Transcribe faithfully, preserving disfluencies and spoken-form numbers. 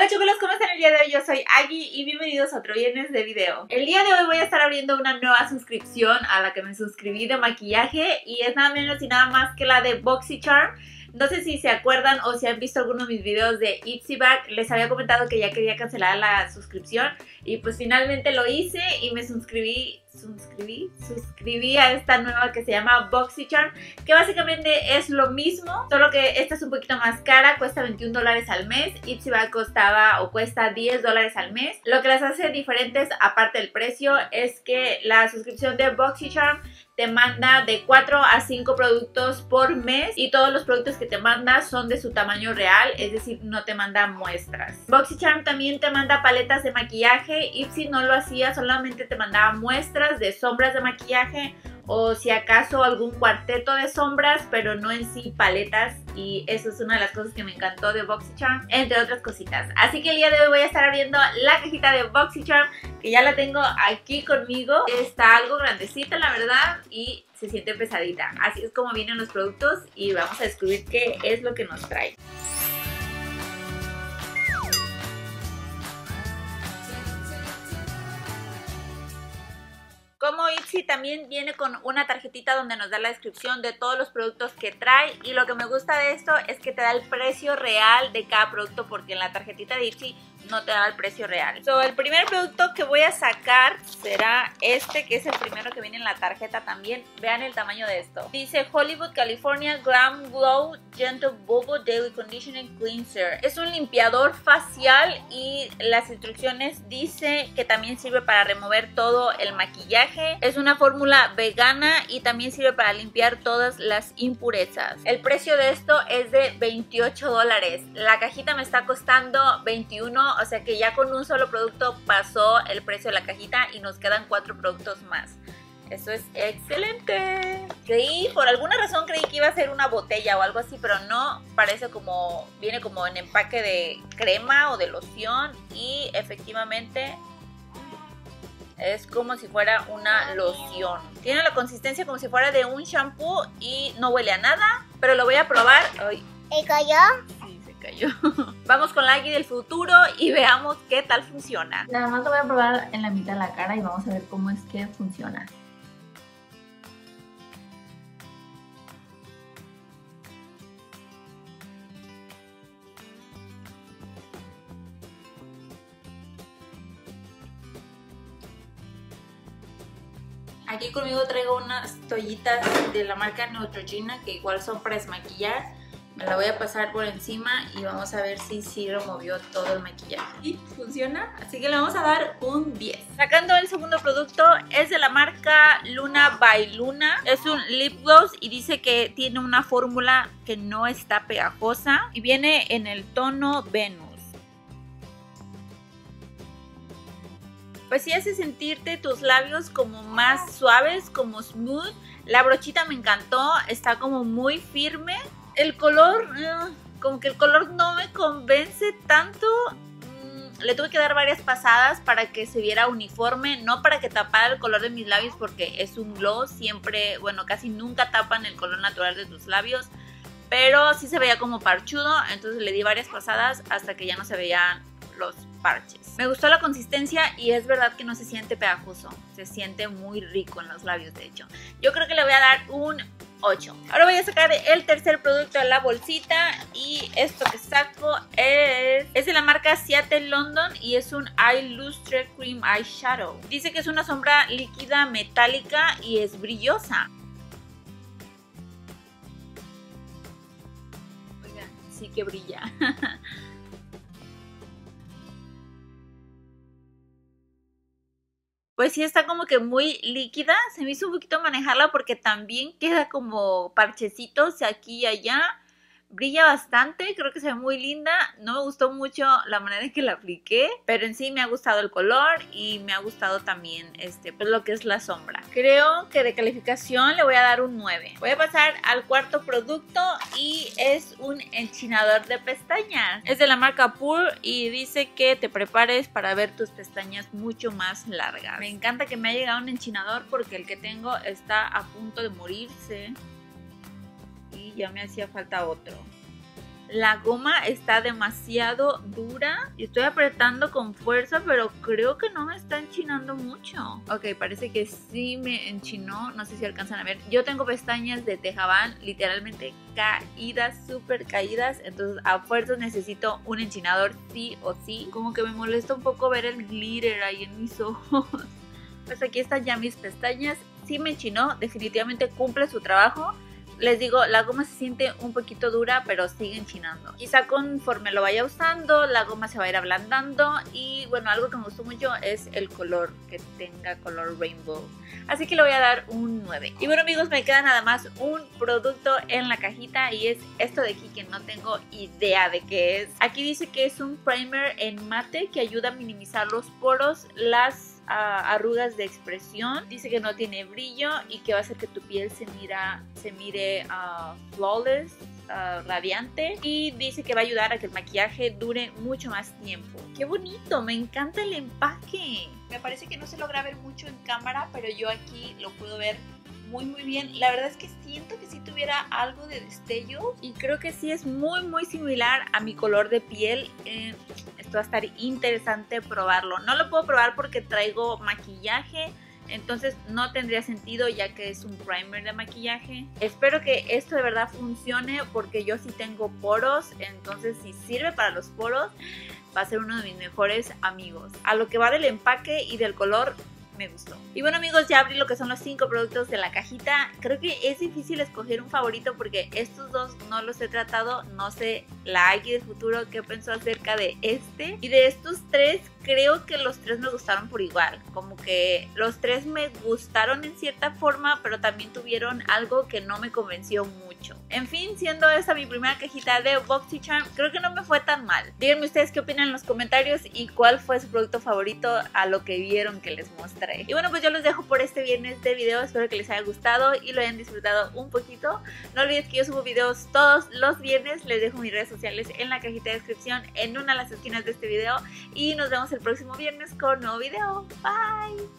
Hola chicos, ¿cómo están el día de hoy? Yo soy Aggie y bienvenidos a otro viernes de video. El día de hoy voy a estar abriendo una nueva suscripción a la que me suscribí de maquillaje y es nada menos y nada más que la de BoxyCharm. No sé si se acuerdan o si han visto algunos de mis videos de Ipsy, les había comentado que ya quería cancelar la suscripción y pues finalmente lo hice y me suscribí, suscribí, suscribí a esta nueva que se llama BoxyCharm, que básicamente es lo mismo, solo que esta es un poquito más cara, cuesta veintiún dólares al mes. Ipsy costaba o cuesta diez dólares al mes. Lo que las hace diferentes, aparte del precio, es que la suscripción de BoxyCharm te manda de cuatro a cinco productos por mes y todos los productos que te manda son de su tamaño real, es decir, no te manda muestras. BoxyCharm también te manda paletas de maquillaje. Ipsy no lo hacía, solamente te mandaba muestras de sombras de maquillaje o si acaso algún cuarteto de sombras, pero no en sí paletas, y eso es una de las cosas que me encantó de BoxyCharm, entre otras cositas. Así que el día de hoy voy a estar abriendo la cajita de BoxyCharm, que ya la tengo aquí conmigo. Está algo grandecita la verdad y se siente pesadita. Así es como vienen los productos y vamos a descubrir qué es lo que nos trae. Como Ipsy también viene con una tarjetita donde nos da la descripción de todos los productos que trae, y lo que me gusta de esto es que te da el precio real de cada producto, porque en la tarjetita de Ipsy no te da el precio real. So, el primer producto que voy a sacar será este, que es el primero que viene en la tarjeta también. Vean el tamaño de esto. Dice Hollywood, California Glam Glow Gentle Bubble Daily Conditioning Cleanser. Es un limpiador facial y las instrucciones dice que también sirve para remover todo el maquillaje. Es una fórmula vegana y también sirve para limpiar todas las impurezas. El precio de esto es de veintiocho dólares. La cajita me está costando veintiuno dólares. O sea que ya con un solo producto pasó el precio de la cajita y nos quedan cuatro productos más. Eso es excelente. Creí, por alguna razón creí que iba a ser una botella o algo así, pero no, parece como, viene como en empaque de crema o de loción y efectivamente es como si fuera una loción. Tiene la consistencia como si fuera de un shampoo y no huele a nada, pero lo voy a probar. Ay. ¿Se cayó? Sí, se cayó. Vamos con la Aggie del futuro y veamos qué tal funciona. Nada más lo voy a probar en la mitad de la cara y vamos a ver cómo es que funciona. Aquí conmigo traigo unas toallitas de la marca Neutrogena que igual son para desmaquillar. Me la voy a pasar por encima y vamos a ver si sí removió todo el maquillaje. Y funciona, así que le vamos a dar un diez. Sacando el segundo producto, es de la marca Luna by Luna. Es un lip gloss y dice que tiene una fórmula que no está pegajosa y viene en el tono Venus. Pues sí hace sentirte tus labios como más suaves, como smooth. La brochita me encantó, está como muy firme. El color, como que el color no me convence tanto. Le tuve que dar varias pasadas para que se viera uniforme, no para que tapara el color de mis labios, porque es un gloss, siempre, bueno, casi nunca tapan el color natural de tus labios, pero sí se veía como parchudo, entonces le di varias pasadas hasta que ya no se veían los parches. Me gustó la consistencia y es verdad que no se siente pegajoso, se siente muy rico en los labios, de hecho. Yo creo que le voy a dar un ocho. Ahora voy a sacar el tercer producto de la bolsita y esto que saco es, es de la marca Seattle London y es un Eye Lustre Cream Eyeshadow. Dice que es una sombra líquida metálica y es brillosa. Oigan, sí que brilla. Pues sí está como que muy líquida, se me hizo un poquito manejarla porque también queda como parchecitos aquí y allá, brilla bastante, creo que se ve muy linda, no me gustó mucho la manera en que la apliqué, pero en sí me ha gustado el color y me ha gustado también este, pues lo que es la sombra. Creo que de calificación le voy a dar un nueve. Voy a pasar al cuarto producto y es un enchinador de pestañas. Es de la marca P U R y dice que te prepares para ver tus pestañas mucho más largas. Me encanta que me haya llegado un enchinador porque el que tengo está a punto de morirse. Ya me hacía falta otro. La goma está demasiado dura y estoy apretando con fuerza, pero creo que no me está enchinando mucho. Ok, parece que sí me enchinó, no sé si alcanzan a ver. Yo tengo pestañas de tejabán literalmente caídas, súper caídas, entonces a fuerzas necesito un enchinador sí o sí. Como que me molesta un poco ver el glitter ahí en mis ojos. Pues aquí están ya mis pestañas, sí me enchinó, definitivamente cumple su trabajo. Les digo, la goma se siente un poquito dura, pero sigue enchinando. Quizá conforme lo vaya usando, la goma se va a ir ablandando. Y bueno, algo que me gustó mucho es el color, que tenga color rainbow. Así que le voy a dar un nueve. Y bueno amigos, me queda nada más un producto en la cajita y es esto de aquí que no tengo idea de qué es. Aquí dice que es un primer en mate que ayuda a minimizar los poros, las... a arrugas de expresión, dice que no tiene brillo y que va a hacer que tu piel se, mira, se mire uh, flawless, uh, radiante, y dice que va a ayudar a que el maquillaje dure mucho más tiempo. ¡Qué bonito! Me encanta el empaque. Me parece que no se logra ver mucho en cámara, pero yo aquí lo puedo ver muy muy bien. La verdad es que siento que sí tuviera algo de destello y creo que sí es muy muy similar a mi color de piel. Eh, esto va a estar interesante probarlo. No lo puedo probar porque traigo maquillaje, entonces no tendría sentido ya que es un primer de maquillaje. Espero que esto de verdad funcione porque yo sí tengo poros, entonces si sirve para los poros va a ser uno de mis mejores amigos. A lo que va del empaque y del color, me gustó. Y bueno amigos, ya abrí lo que son los cinco productos de la cajita. Creo que es difícil escoger un favorito porque estos dos no los he tratado. No sé la Aggie del futuro qué pensó acerca de este. Y de estos tres, creo que los tres me gustaron por igual. Como que los tres me gustaron en cierta forma, pero también tuvieron algo que no me convenció mucho. En fin, siendo esta mi primera cajita de BoxyCharm, creo que no me fue tan mal. Díganme ustedes qué opinan en los comentarios y cuál fue su producto favorito a lo que vieron que les mostré. Y bueno, pues yo los dejo por este viernes de video. Espero que les haya gustado y lo hayan disfrutado un poquito. No olvides que yo subo videos todos los viernes. Les dejo mis redes sociales en la cajita de descripción, en una de las esquinas de este video. Y nos vemos el próximo viernes con un nuevo video. Bye.